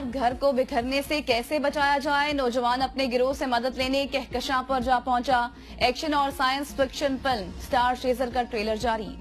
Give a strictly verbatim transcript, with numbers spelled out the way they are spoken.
बेकार घर को बिखरने से कैसे बचाया जाए, नौजवान अपने गिरोह से मदद लेने कहकशां पर जा पहुंचा। एक्शन और साइंस फिक्शन फिल्म स्टार शेज़र का ट्रेलर जारी।